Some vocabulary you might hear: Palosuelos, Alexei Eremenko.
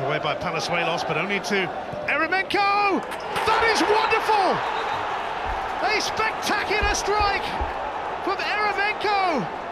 Knocked away by Palosuelos, but only to Eremenko! That is wonderful! A spectacular strike from Eremenko!